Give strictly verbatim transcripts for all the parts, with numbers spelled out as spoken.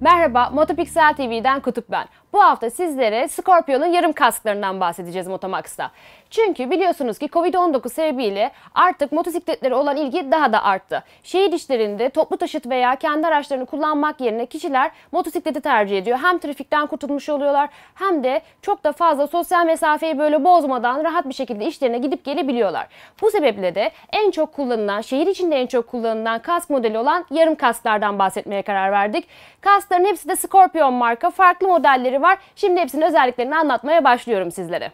Merhaba, Motopixel T V'den Kutup ben. Bu hafta sizlere Scorpion'un yarım kasklarından bahsedeceğiz Motomax'ta. Çünkü biliyorsunuz ki Covid on dokuz sebebiyle artık motosikletlere olan ilgi daha da arttı. Şehir içlerinde toplu taşıt veya kendi araçlarını kullanmak yerine kişiler motosikleti tercih ediyor. Hem trafikten kurtulmuş oluyorlar hem de çok da fazla sosyal mesafeyi böyle bozmadan rahat bir şekilde işlerine gidip gelebiliyorlar. Bu sebeple de en çok kullanılan, şehir içinde en çok kullanılan kask modeli olan yarım kasklardan bahsetmeye karar verdik. Kaskların hepsi de Scorpion marka, farklı modelleri var. Şimdi hepsinin özelliklerini anlatmaya başlıyorum sizlere.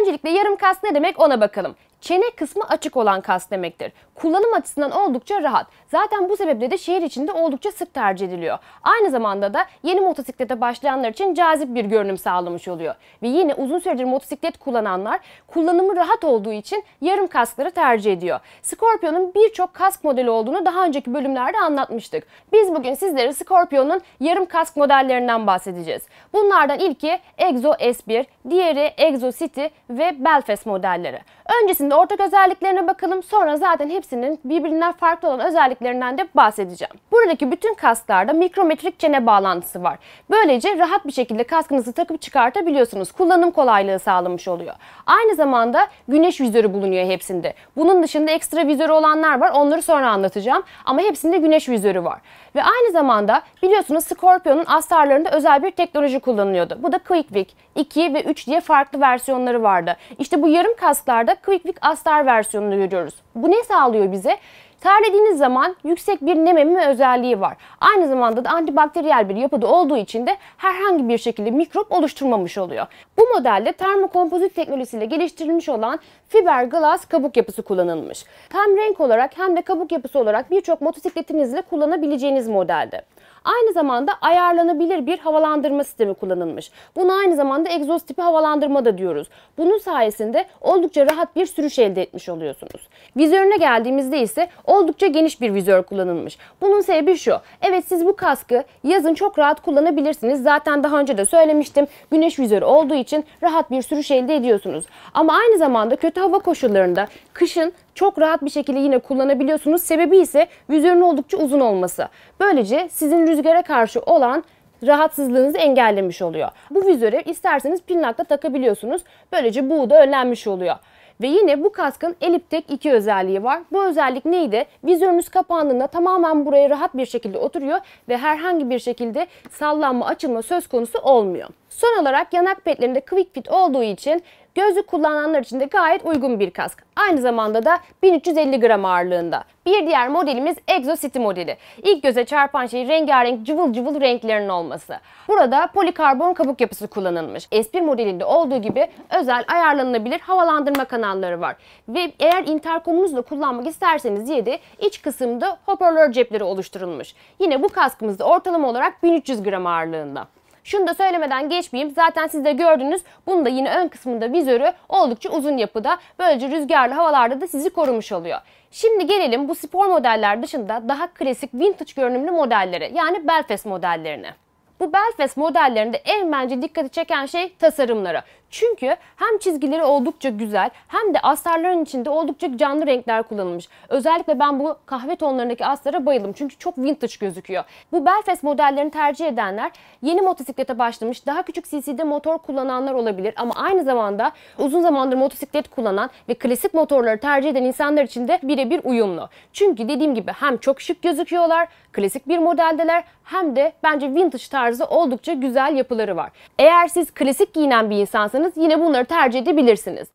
Öncelikle yarım kask ne demek ona bakalım. Çene kısmı açık olan kask demektir. Kullanım açısından oldukça rahat. Zaten bu sebeple de şehir içinde oldukça sık tercih ediliyor. Aynı zamanda da yeni motosiklete başlayanlar için cazip bir görünüm sağlamış oluyor. Ve yine uzun süredir motosiklet kullananlar kullanımı rahat olduğu için yarım kaskları tercih ediyor. Scorpion'un birçok kask modeli olduğunu daha önceki bölümlerde anlatmıştık. Biz bugün sizlere Scorpion'un yarım kask modellerinden bahsedeceğiz. Bunlardan ilki Exo S bir, diğeri Exo City ve Belfast modelleri. Öncesinde ortak özelliklerine bakalım, sonra zaten hepsinin birbirinden farklı olan özelliklerinden de bahsedeceğim. Buradaki bütün kasklarda mikrometrik çene bağlantısı var. Böylece rahat bir şekilde kaskınızı takıp çıkartabiliyorsunuz. Kullanım kolaylığı sağlamış oluyor. Aynı zamanda güneş vizörü bulunuyor hepsinde. Bunun dışında ekstra vizörü olanlar var. Onları sonra anlatacağım. Ama hepsinde güneş vizörü var. Ve aynı zamanda biliyorsunuz Scorpion'un astarlarında özel bir teknoloji kullanılıyordu. Bu da KwikWick iki ve üç diye farklı versiyonları vardı. İşte bu yarım kasklarda KwikWick astar versiyonunu görüyoruz. Bu ne sağlıyor bize? Terlediğiniz zaman yüksek bir nemlenme özelliği var. Aynı zamanda da antibakteriyel bir yapıda olduğu için de herhangi bir şekilde mikrop oluşturmamış oluyor. Bu modelde termokompozit teknolojisiyle geliştirilmiş olan fiberglass kabuk yapısı kullanılmış. Hem renk olarak hem de kabuk yapısı olarak birçok motosikletinizle kullanabileceğiniz modelde. Aynı zamanda ayarlanabilir bir havalandırma sistemi kullanılmış. Buna aynı zamanda egzoz tipi havalandırma da diyoruz. Bunun sayesinde oldukça rahat bir sürüş elde etmiş oluyorsunuz. Vizörüne geldiğimizde ise oldukça geniş bir vizör kullanılmış. Bunun sebebi şu. Evet, siz bu kaskı yazın çok rahat kullanabilirsiniz. Zaten daha önce de söylemiştim. Güneş vizörü olduğu için rahat bir sürüş elde ediyorsunuz. Ama aynı zamanda kötü hava koşullarında kışın çok rahat bir şekilde yine kullanabiliyorsunuz. Sebebi ise vizörün oldukça uzun olması. Böylece sizin rüzgara karşı olan rahatsızlığınızı engellemiş oluyor. Bu vizörü isterseniz pinlock'ta takabiliyorsunuz. Böylece bu da önlenmiş oluyor. Ve yine bu kaskın eliptek iki özelliği var. Bu özellik neydi? Vizörünüz kapandığında tamamen buraya rahat bir şekilde oturuyor ve herhangi bir şekilde sallanma, açılma söz konusu olmuyor. Son olarak yanak petlerinde quick fit olduğu için gözlük kullananlar için de gayet uygun bir kask. Aynı zamanda da bin üç yüz elli gram ağırlığında. Bir diğer modelimiz Exo City modeli. İlk göze çarpan şey rengarenk cıvıl cıvıl renklerinin olması. Burada polikarbon kabuk yapısı kullanılmış. S bir modelinde olduğu gibi özel ayarlanabilir havalandırma kanalları var. Ve eğer interkomunuzla kullanmak isterseniz diye de iç kısımda hoparlör cepleri oluşturulmuş. Yine bu kaskımız da ortalama olarak bin üç yüz gram ağırlığında. Şunu da söylemeden geçmeyeyim. Zaten siz de gördünüz. Bunda yine ön kısmında vizörü oldukça uzun yapıda. Böylece rüzgarlı havalarda da sizi korumuş oluyor. Şimdi gelelim bu spor modeller dışında daha klasik vintage görünümlü modellere, yani Belfast modellerine. Bu Belfast modellerinde en bence dikkati çeken şey tasarımları. Çünkü hem çizgileri oldukça güzel hem de astarların içinde oldukça canlı renkler kullanılmış. Özellikle ben bu kahve tonlarındaki aslara bayıldım çünkü çok vintage gözüküyor. Bu Belfast modellerini tercih edenler yeni motosiklete başlamış, daha küçük C C'de motor kullananlar olabilir ama aynı zamanda uzun zamandır motosiklet kullanan ve klasik motorları tercih eden insanlar için de birebir uyumlu. Çünkü dediğim gibi hem çok şık gözüküyorlar, klasik bir modeldeler hem de bence vintage tarzı oldukça güzel yapıları var. Eğer siz klasik giyinen bir insansanız yine bunları tercih edebilirsiniz.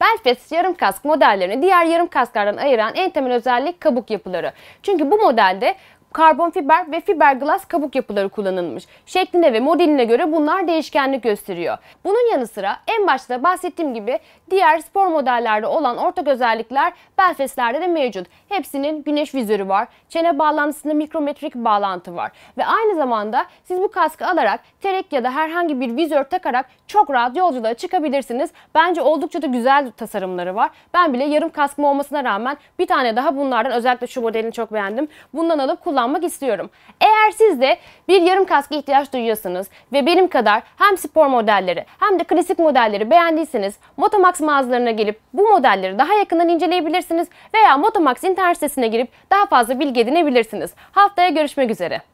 Belfast yarım kask modellerini diğer yarım kasklardan ayıran en temel özellik kabuk yapıları. Çünkü bu modelde karbon fiber ve fiberglass kabuk yapıları kullanılmış. Şekline ve modeline göre bunlar değişkenlik gösteriyor. Bunun yanı sıra en başta bahsettiğim gibi diğer spor modellerde olan ortak özellikler Belfast'lerde de mevcut. Hepsinin güneş vizörü var, çene bağlantısında mikrometrik bağlantı var. Ve aynı zamanda siz bu kaskı alarak terek ya da herhangi bir vizör takarak çok rahat yolculuğa çıkabilirsiniz. Bence oldukça da güzel tasarımları var. Ben bile yarım kaskım olmasına rağmen bir tane daha bunlardan, özellikle şu modelini çok beğendim. Bundan alıp kullanmıştım. istiyorum. Eğer siz de bir yarım kaska ihtiyaç duyuyorsanız ve benim kadar hem spor modelleri hem de klasik modelleri beğendiyseniz Motomax mağazalarına gelip bu modelleri daha yakından inceleyebilirsiniz veya Motomax internet sitesine girip daha fazla bilgi edinebilirsiniz. Haftaya görüşmek üzere.